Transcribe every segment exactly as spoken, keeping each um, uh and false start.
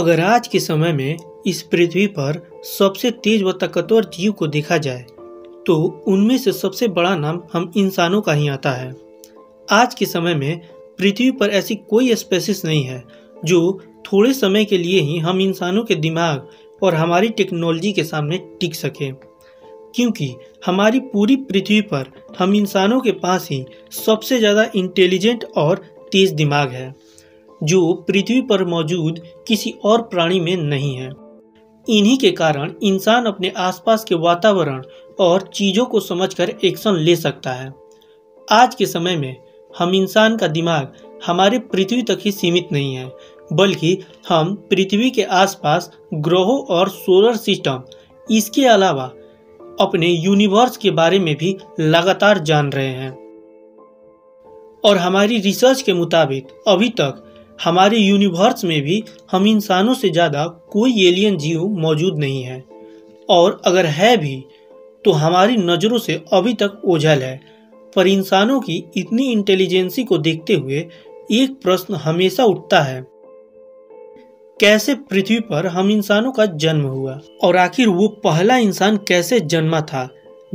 अगर आज के समय में इस पृथ्वी पर सबसे तेज व ताकतवर जीव को देखा जाए तो उनमें से सबसे बड़ा नाम हम इंसानों का ही आता है। आज के समय में पृथ्वी पर ऐसी कोई स्पीशीज नहीं है जो थोड़े समय के लिए ही हम इंसानों के दिमाग और हमारी टेक्नोलॉजी के सामने टिक सके, क्योंकि हमारी पूरी पृथ्वी पर हम इंसानों के पास ही सबसे ज़्यादा इंटेलिजेंट और तेज दिमाग है जो पृथ्वी पर मौजूद किसी और प्राणी में नहीं है। इन्हीं के कारण इंसान अपने आसपास के वातावरण और चीज़ों को समझकर एक्शन ले सकता है। आज के समय में हम इंसान का दिमाग हमारे पृथ्वी तक ही सीमित नहीं है, बल्कि हम पृथ्वी के आसपास ग्रहों और सोलर सिस्टम, इसके अलावा अपने यूनिवर्स के बारे में भी लगातार जान रहे हैं। और हमारी रिसर्च के मुताबिक अभी तक हमारे यूनिवर्स में भी हम इंसानों से ज़्यादा कोई एलियन जीव मौजूद नहीं है, और अगर है भी तो हमारी नज़रों से अभी तक ओझल है। पर इंसानों की इतनी इंटेलिजेंसी को देखते हुए एक प्रश्न हमेशा उठता है, कैसे पृथ्वी पर हम इंसानों का जन्म हुआ और आखिर वो पहला इंसान कैसे जन्मा था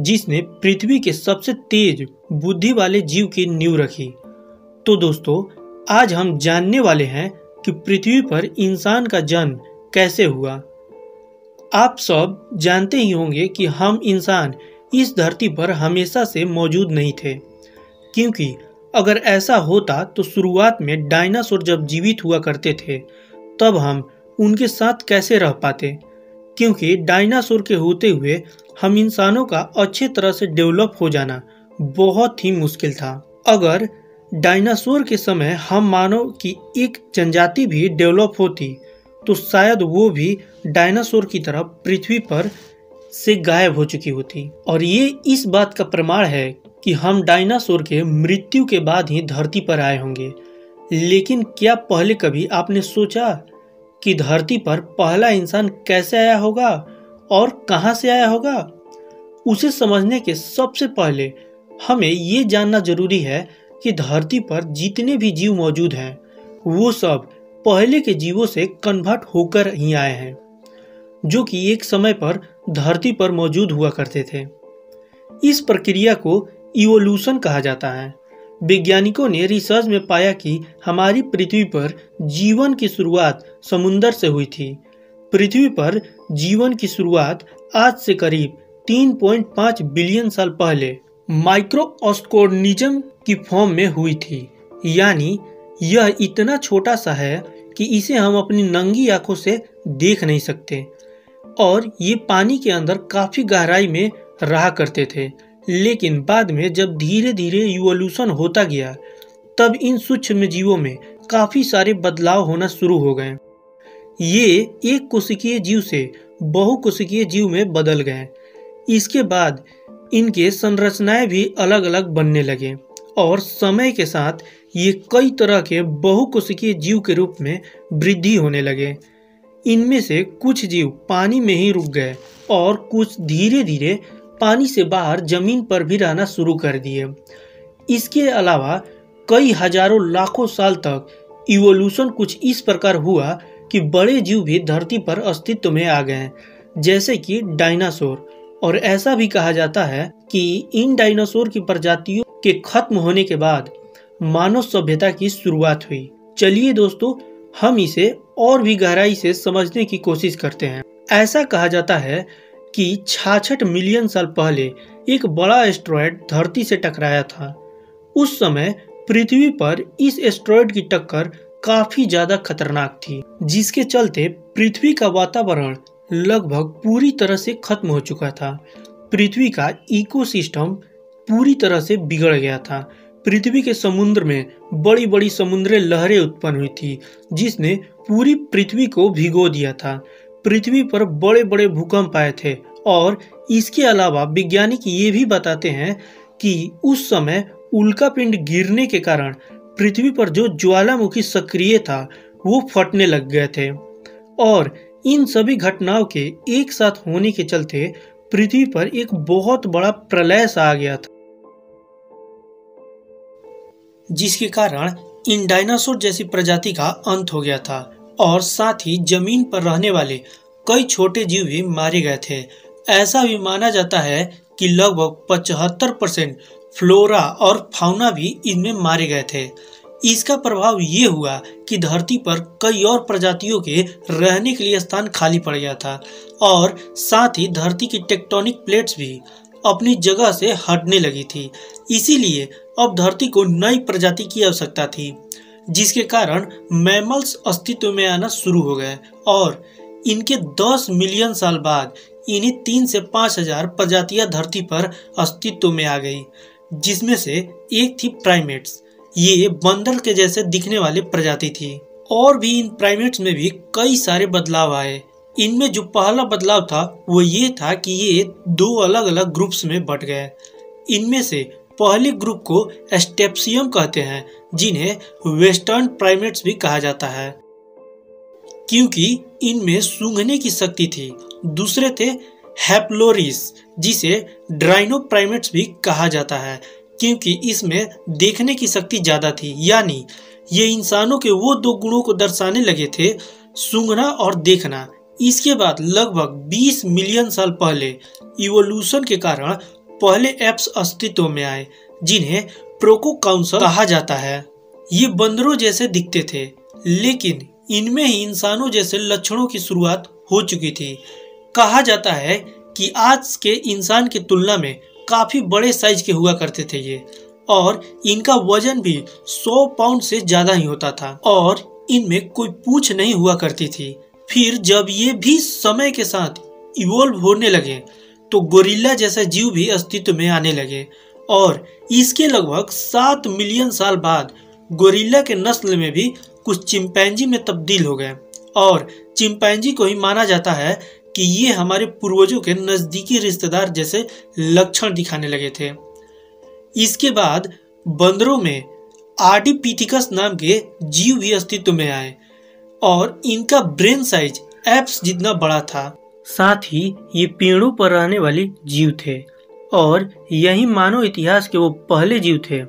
जिसने पृथ्वी के सबसे तेज बुद्धि वाले जीव की नींव रखी। तो दोस्तों, आज हम जानने वाले हैं कि पृथ्वी पर इंसान का जन्म कैसे हुआ। आप सब जानते ही होंगे कि हम इंसान इस धरती पर हमेशा से मौजूद नहीं थे, क्योंकि अगर ऐसा होता तो शुरुआत में डायनासोर जब जीवित हुआ करते थे तब हम उनके साथ कैसे रह पाते, क्योंकि डायनासोर के होते हुए हम इंसानों का अच्छे तरह से डेवलप हो जाना बहुत ही मुश्किल था। अगर डायनासोर के समय हम मानव की एक जनजाति भी डेवलप होती तो शायद वो भी डायनासोर की तरह पृथ्वी पर से गायब हो चुकी होती। और ये इस बात का प्रमाण है कि हम डायनासोर के मृत्यु के बाद ही धरती पर आए होंगे। लेकिन क्या पहले कभी आपने सोचा कि धरती पर पहला इंसान कैसे आया होगा और कहां से आया होगा? उसे समझने के सबसे पहले हमें ये जानना जरूरी है कि धरती पर जितने भी जीव मौजूद हैं वो सब पहले के जीवों से कन्वर्ट होकर ही आए हैं, जो कि एक समय पर धरती पर मौजूद हुआ करते थे। इस प्रक्रिया को इवोल्यूशन कहा जाता है। वैज्ञानिकों ने रिसर्च में पाया कि हमारी पृथ्वी पर जीवन की शुरुआत समुंदर से हुई थी। पृथ्वी पर जीवन की शुरुआत आज से करीब तीन पॉइंट पाँच बिलियन साल पहले माइक्रोऑस्कोर्निज्म की फॉर्म में हुई थी, यानी यह इतना छोटा सा है कि इसे हम अपनी नंगी आंखों से देख नहीं सकते, और ये पानी के अंदर काफ़ी गहराई में रहा करते थे। लेकिन बाद में जब धीरे धीरे इवोल्यूशन होता गया तब इन सूक्ष्म जीवों में काफ़ी सारे बदलाव होना शुरू हो गए। ये एक कोशिकीय जीव से बहुकोशिकीय जीव में बदल गए। इसके बाद इनके संरचनाएं भी अलग अलग बनने लगे, और समय के साथ ये कई तरह के बहुकोशिकीय जीव के रूप में वृद्धि होने लगे। इनमें से कुछ जीव पानी में ही रुक गए और कुछ धीरे धीरे पानी से बाहर जमीन पर भी रहना शुरू कर दिए। इसके अलावा कई हजारों लाखों साल तक इवोल्यूशन कुछ इस प्रकार हुआ कि बड़े जीव भी धरती पर अस्तित्व में आ गए, जैसे कि डायनासोर। और ऐसा भी कहा जाता है कि इन डायनासोर की प्रजातियों के खत्म होने के बाद मानव सभ्यता की शुरुआत हुई। चलिए दोस्तों, हम इसे और भी गहराई से समझने की कोशिश करते हैं। ऐसा कहा जाता है कि छियासठ मिलियन साल पहले एक बड़ा एस्टेरॉयड धरती से टकराया था। उस समय पृथ्वी पर इस एस्टेरॉयड की टक्कर काफ़ी ज़्यादा खतरनाक थी, जिसके चलते पृथ्वी का वातावरण लगभग पूरी तरह से खत्म हो चुका था। पृथ्वी का इकोसिस्टम पूरी तरह से बिगड़ गया था। पृथ्वी के समुद्र में बड़ी बड़ी समुद्री लहरें उत्पन्न हुई थी, जिसने पूरी पृथ्वी को भिगो दिया था। पृथ्वी पर बड़े बड़े भूकंप आए थे, और इसके अलावा वैज्ञानिक ये भी बताते हैं कि उस समय उल्कापिंड गिरने के कारण पृथ्वी पर जो ज्वालामुखी सक्रिय था वो फटने लग गए थे। और इन सभी घटनाओं के एक साथ होने के चलते पृथ्वी पर एक बहुत बड़ा प्रलय सा आ गया था, जिसके कारण इन डायनासोर जैसी प्रजाति का अंत हो गया था। और साथ ही जमीन पर रहने वाले कई छोटे जीव भी मारे गए थे। ऐसा भी माना जाता है कि लगभग पचहत्तर परसेंट फ्लोरा और फाउना भी इनमें मारे गए थे। इसका प्रभाव ये हुआ कि धरती पर कई और प्रजातियों के रहने के लिए स्थान खाली पड़ गया था और साथ ही धरती की टेक्टोनिक प्लेट्स भी अपनी जगह से हटने लगी थी। इसीलिए अब धरती को नई प्रजाति की आवश्यकता थी, जिसके कारण मैमल्स अस्तित्व में आना शुरू हो गए और इनके दस मिलियन साल बाद इन्हीं तीन से पाँच हजार प्रजातियां धरती पर अस्तित्व में आ गई, जिसमें से एक थी प्राइमेट्स। ये बंदर के जैसे दिखने वाली प्रजाति थी और भी इन प्राइमेट्स में भी कई सारे बदलाव आए। इनमें जो पहला बदलाव था वो ये था कि ये दो अलग अलग ग्रुप्स में बट गए। इनमें से पहले ग्रुप को एस्टेप्सियम कहते हैं, जिन्हें वेस्टर्न प्राइमेट्स भी कहा जाता है क्योंकि इनमें सूंघने की शक्ति थी। दूसरे थे हैप्लोरिस, जिसे ड्राइनो प्राइमेट्स भी कहा जाता है क्योंकि इसमें देखने की शक्ति ज़्यादा थी, यानी ये इंसानों के वो दो गुणों को दर्शाने लगे थे, सूंघना और देखना। इसके बाद लगभग बीस मिलियन साल पहले इवोल्यूशन के कारण पहले एप्स अस्तित्व में आए, जिन्हें प्रोकोकाउंसल कहा जाता है। ये बंदरों जैसे दिखते थे लेकिन इनमें ही इंसानों जैसे लक्षणों की शुरुआत हो चुकी थी। कहा जाता है कि आज के इंसान की तुलना में काफ़ी बड़े साइज के हुआ करते थे ये, और इनका वजन भी सौ पाउंड से ज़्यादा ही होता था और इनमें कोई पूंछ नहीं हुआ करती थी। फिर जब ये भी समय के साथ इवोल्व होने लगे तो गोरिल्ला जैसे जीव भी अस्तित्व में आने लगे और इसके लगभग सात मिलियन साल बाद गोरिल्ला के नस्ल में भी कुछ चिंपैंजी में तब्दील हो गए और चिंपैंजी को ही माना जाता है कि ये हमारे पूर्वजों के नज़दीकी रिश्तेदार जैसे लक्षण दिखाने लगे थे। इसके बाद बंदरों में आर्डिपिथिकस नाम के जीव भी अस्तित्व में आए और इनका ब्रेन साइज एप्स जितना बड़ा था। साथ ही ये पेड़ों पर रहने वाले जीव थे और यही मानव इतिहास के वो पहले जीव थे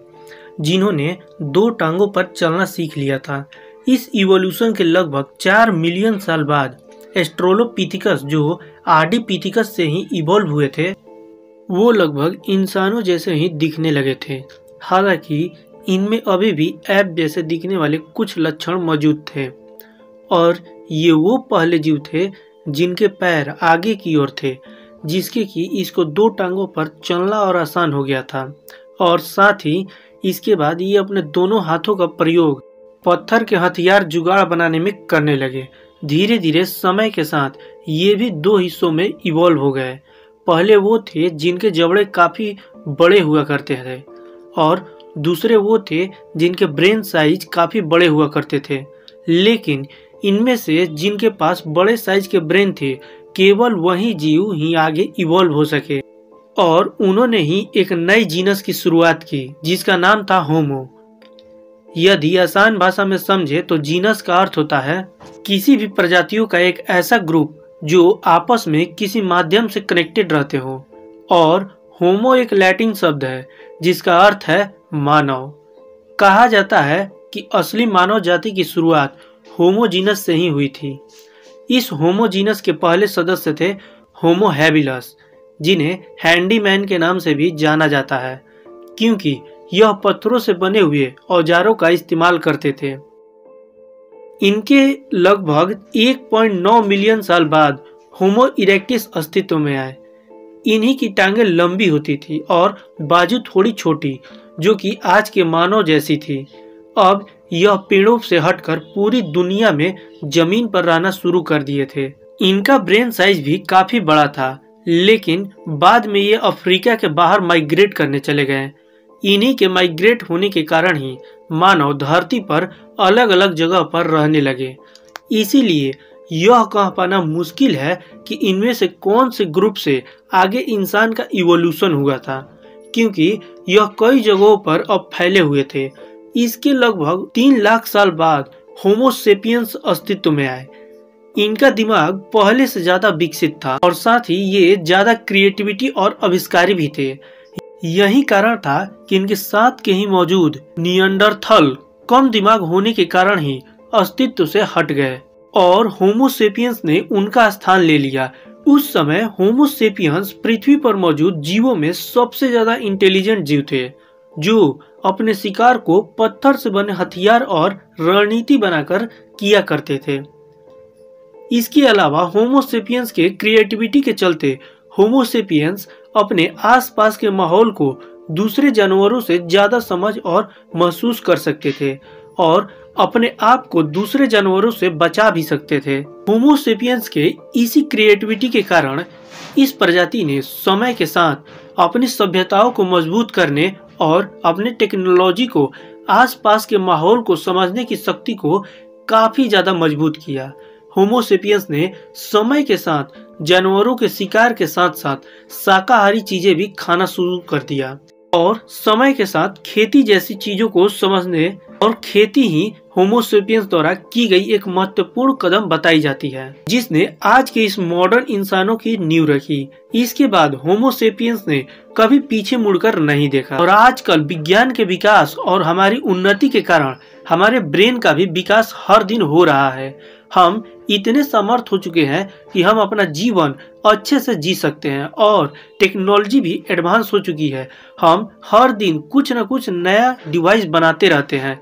जिन्होंने दो टांगों पर चलना सीख लिया था। इस इवोल्यूशन के लगभग चार मिलियन साल बाद एस्ट्रोलोपिथिकस, जो आर्डिपिथिकस से ही इवॉल्व हुए थे, वो लगभग इंसानों जैसे ही दिखने लगे थे। हालांकि इनमें अभी भी ऐप जैसे दिखने वाले कुछ लक्षण मौजूद थे और ये वो पहले जीव थे जिनके पैर आगे की ओर थे, जिसके कि इसको दो टांगों पर चलना और आसान हो गया था। और साथ ही इसके बाद ये अपने दोनों हाथों का प्रयोग पत्थर के हथियार जुगाड़ बनाने में करने लगे। धीरे धीरे समय के साथ ये भी दो हिस्सों में इवॉल्व हो गए। पहले वो थे जिनके जबड़े काफ़ी बड़े हुआ करते थे और दूसरे वो थे जिनके ब्रेन साइज काफ़ी बड़े हुआ करते थे, लेकिन इनमें से जिनके पास बड़े साइज के ब्रेन थे केवल वही जीव ही आगे इवॉल्व हो सके और उन्होंने ही एक नई जीनस की शुरुआत की जिसका नाम था होमो। यदि आसान भाषा में समझे तो जीनस का अर्थ होता है किसी भी प्रजातियों का एक ऐसा ग्रुप जो आपस में किसी माध्यम से कनेक्टेड रहते हो, और होमो एक लैटिन शब्द है जिसका अर्थ है मानव। कहा जाता है कि असली मानव जाति की शुरुआत होमो जीनस से ही हुई थी। इस होमो जीनस के पहले सदस्य थे होमो हैबिलस, जिन्हें हैंडीमैन के नाम से भी जाना जाता है क्योंकि यह पत्थरों से बने हुए औजारों का इस्तेमाल करते थे। इनके लगभग एक पॉइंट नौ मिलियन साल बाद होमो इरेक्टस अस्तित्व में आए। इन्हीं की टांगें लंबी होती थी और बाजू थोड़ी छोटी, जो कि आज के मानव जैसी थी। अब यह पेड़ों से हटकर पूरी दुनिया में जमीन पर रहना शुरू कर दिए थे। इनका ब्रेन साइज भी काफ़ी बड़ा था, लेकिन बाद में ये अफ्रीका के बाहर माइग्रेट करने चले गए। इन्हीं के माइग्रेट होने के कारण ही मानव धरती पर अलग अलग जगह पर रहने लगे। इसीलिए यह कह पाना मुश्किल है कि इनमें से कौन से ग्रुप से आगे इंसान का इवोल्यूशन हुआ था क्योंकि यह कई जगहों पर अब फैले हुए थे। इसके लगभग तीन लाख साल बाद होमो सेपियंस अस्तित्व में आए। इनका दिमाग पहले से ज़्यादा विकसित था और साथ ही ये ज़्यादा क्रिएटिविटी और आविष्कारी भी थे। यही कारण था कि इनके साथ के ही मौजूद नियंडरथल कम दिमाग होने के कारण ही अस्तित्व से हट गए। और होमो सेपियंस ने उनका स्थान ले लिया। उस समय होमो सेपियंस पृथ्वी पर मौजूद जीवों में सबसे ज्यादा इंटेलिजेंट जीव थे, जो अपने शिकार को पत्थर से बने हथियार और रणनीति बनाकर किया करते थे। इसके अलावा होमो सेपियंस के क्रिएटिविटी के चलते होमो सेपियंस अपने आसपास के माहौल को दूसरे जानवरों से ज्यादा समझ और महसूस कर सकते थे और अपने आप को दूसरे जानवरों से बचा भी सकते थे। होमो सेपियंस के इसी क्रिएटिविटी के कारण इस प्रजाति ने समय के साथ अपनी सभ्यताओं को मजबूत करने और अपने टेक्नोलॉजी को आसपास के माहौल को समझने की शक्ति को काफी ज्यादा मजबूत किया। होमो सेपियंस ने समय के साथ जानवरों के शिकार के साथ साथ शाकाहारी चीजें भी खाना शुरू कर दिया और समय के साथ खेती जैसी चीजों को समझने और खेती ही होमो सेपियंस द्वारा की गई एक महत्वपूर्ण कदम बताई जाती है, जिसने आज के इस मॉडर्न इंसानों की नींव रखी। इसके बाद होमो सेपियंस ने कभी पीछे मुड़कर नहीं देखा और आजकल विज्ञान के विकास और हमारी उन्नति के कारण हमारे ब्रेन का भी विकास हर दिन हो रहा है। हम इतने समर्थ हो चुके हैं कि हम अपना जीवन अच्छे से जी सकते हैं और टेक्नोलॉजी भी एडवांस हो चुकी है। हम हर दिन कुछ न कुछ नया डिवाइस बनाते रहते हैं।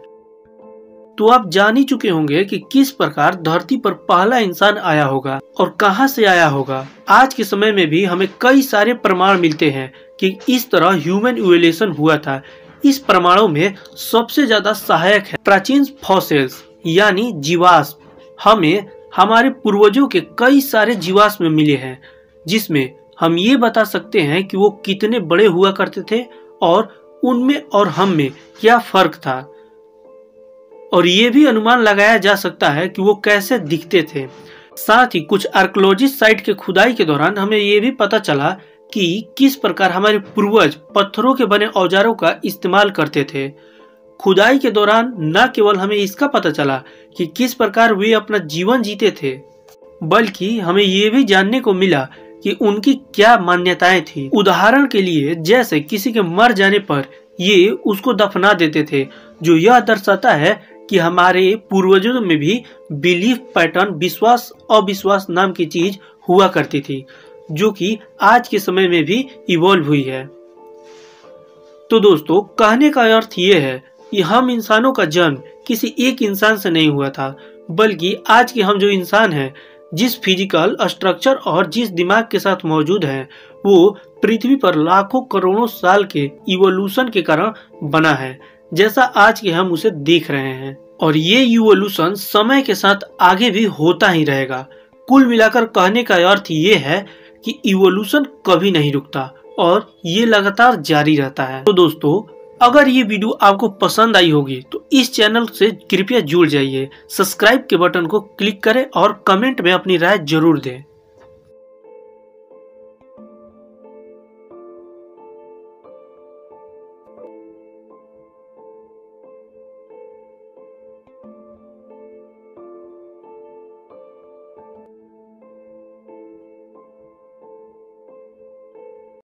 तो आप जान ही चुके होंगे कि किस प्रकार धरती पर पहला इंसान आया होगा और कहां से आया होगा। आज के समय में भी हमें कई सारे प्रमाण मिलते हैं कि इस तरह ह्यूमन इवोल्यूशन हुआ था। इस प्रमाणों में सबसे ज्यादा सहायक है प्राचीन फॉसिल्स यानी जीवाश्म। हमें हमारे पूर्वजों के कई सारे जीवाश्म मिले हैं, जिसमें हम ये बता सकते हैं कि वो कितने बड़े हुआ करते थे और उनमें और हम में क्या फर्क था, और ये भी अनुमान लगाया जा सकता है कि वो कैसे दिखते थे। साथ ही कुछ आर्कियोलॉजिस्ट साइट के खुदाई के दौरान हमें ये भी पता चला कि किस प्रकार हमारे पूर्वज पत्थरों के बने औजारों का इस्तेमाल करते थे। खुदाई के दौरान न केवल हमें इसका पता चला कि किस प्रकार वे अपना जीवन जीते थे, बल्कि हमें ये भी जानने को मिला कि उनकी क्या मान्यताएं थी। उदाहरण के लिए, जैसे किसी के मर जाने पर ये उसको दफना देते थे, जो यह दर्शाता है कि हमारे पूर्वजों में भी बिलीफ पैटर्न, विश्वास अविश्वास नाम की चीज हुआ करती थी, जो कि आज के समय में भी इवॉल्व हुई है। तो दोस्तों, कहने का अर्थ ये है कि हम इंसानों का जन्म किसी एक इंसान से नहीं हुआ था, बल्कि आज के हम जो इंसान हैं, जिस फिजिकल स्ट्रक्चर और जिस दिमाग के साथ मौजूद हैं, वो पृथ्वी पर लाखों करोड़ों साल के इवोल्यूशन के कारण बना है, जैसा आज के हम उसे देख रहे हैं। और ये इवोल्यूशन समय के साथ आगे भी होता ही रहेगा। कुल मिलाकर कहने का अर्थ ये है कि इवोल्यूशन कभी नहीं रुकता और ये लगातार जारी रहता है। तो दोस्तों, अगर ये वीडियो आपको पसंद आई होगी तो इस चैनल से कृपया जुड़ जाइए, सब्सक्राइब के बटन को क्लिक करें और कमेंट में अपनी राय जरूर दें।